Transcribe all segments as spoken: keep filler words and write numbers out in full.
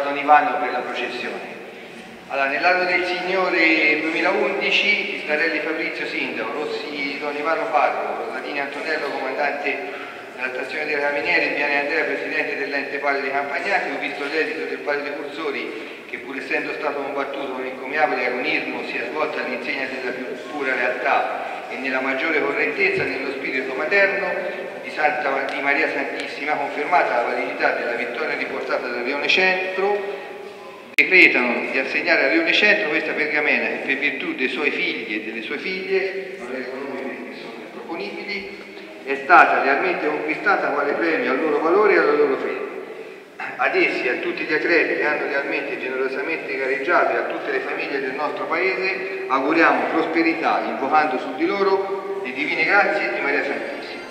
a Don Ivano per la processione. Allora, nell'anno del Signore duemilaundici, Isnarelli Fabrizio sindaco, Rossi Don Ivano Parro, Radini Antonello comandante della stazione della Caminiere, Piani Andrea presidente dell'ente palio Campagnatico, visto l'esito del palio dei cursori, che pur essendo stato combattuto con incommiabile agonismo si è svolto all'insegna della più pura realtà e nella maggiore correttezza nello spirito materno di, Santa, di Maria Santissima, confermata la validità della vittoria riportata da Rione Centro, decretano di assegnare a Rione Centro questa pergamena e per virtù dei suoi figli e delle sue figlie, non erano nomi che sono improponibili, è stata realmente conquistata quale premio al loro valore e alla loro fede. Ad essi, a tutti gli atleti che hanno realmente e generosamente gareggiato e a tutte le famiglie del nostro Paese, auguriamo prosperità, invocando su di loro le divine grazie di Maria Santissima.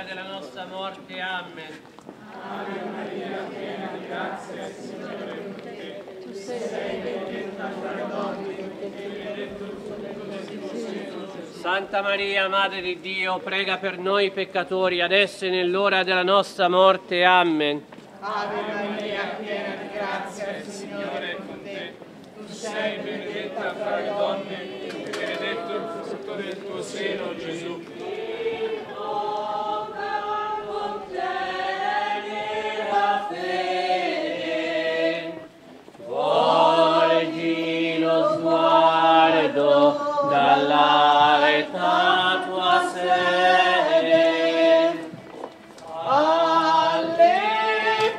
l'ora della nostra morte. Amen. Ave Maria, piena di grazia, il Signore è con te. Tu sei benedetta fra le donne e benedetto il frutto del tuo seno. Santa Maria, Madre di Dio, prega per noi peccatori, adesso e nell'ora della nostra morte. Amen. Ave Maria, piena di grazia, il Signore è con te. Tu sei benedetta fra le donne e benedetto il frutto del tuo seno, Gesù. Dalla tua sede alle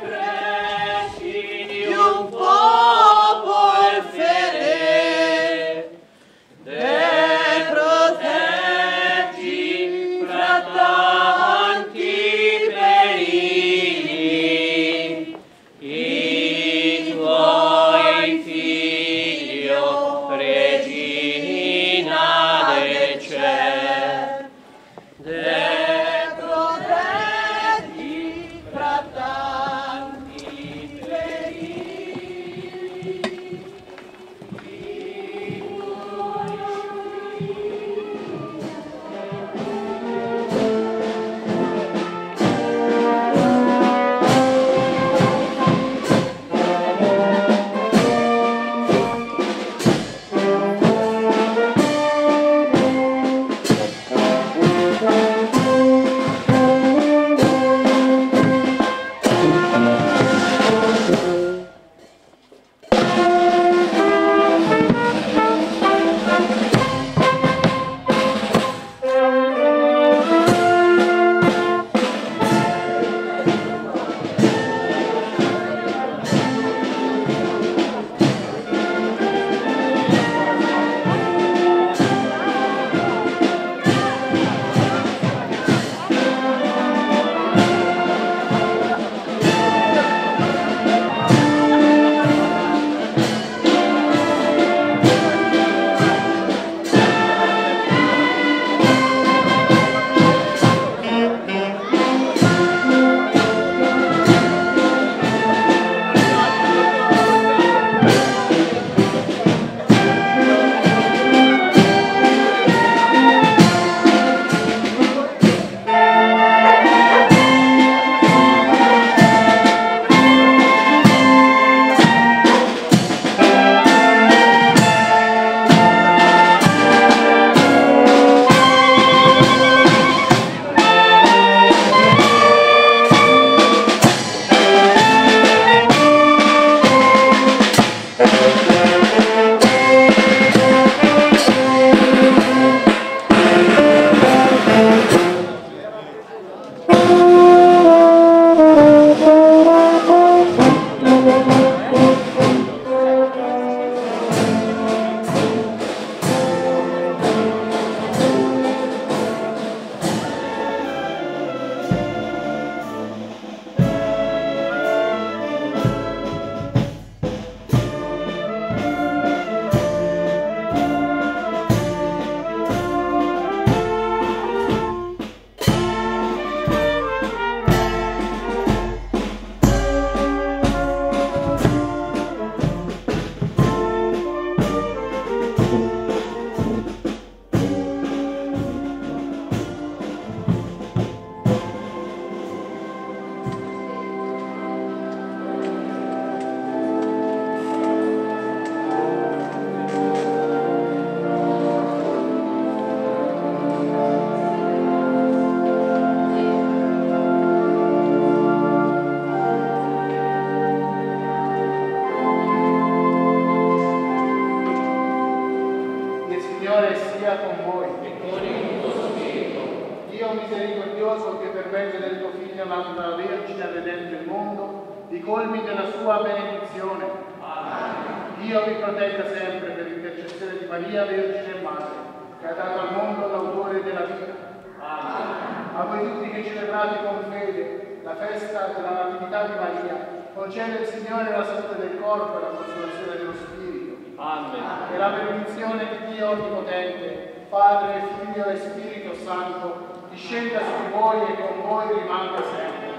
preci di un popol fedele, e proteggi fra tanti pericoli i tuoi figli, o Regina. Dio Onnipotente, Padre, Figlio e Spirito Santo, discenda su di voi e con voi rimanga sempre.